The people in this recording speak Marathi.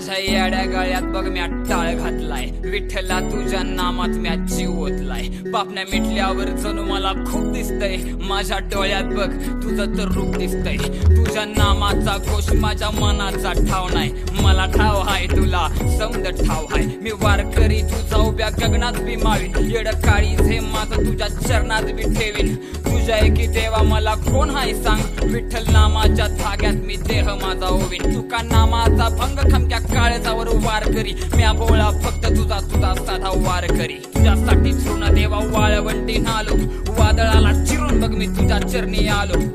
माझ्या येड्या गळ्यात बघ म्या टाळ घातलाय, विठ्ठला तुझ्या नामात म्या जीव ओतलाय. पापण्या मिटल्यावर जणू मला खूप दिसतय, माझ्या डोळ्यात बघ तुझं तर रूप दिसतय. तुझ्या नामाचा घोष माझ्या मनाचा ठाव नाही, मला ठाव हाय तुला समद ठाव हाय. मी वारकरी तुझा उभ्या गगनात बी मावीन, येड काळी झेमा तुझ्या चरणात बी ठेवीन. तुझ्या एकी देवा मला कोण हाय सांग, विठ्ठल नामाच्या धाग्यात मी देह माझा ओवीन. तुका नामाचा भंग खमक्या काळजावर वारकरी, म्या बोळा फक्त तुझा तुझा साधा वारकरी. तुझ्यासाठी सुना देवा वाळवंटी नालो, वादळाला चिरून बघ मी तुझ्या चरणी आलो.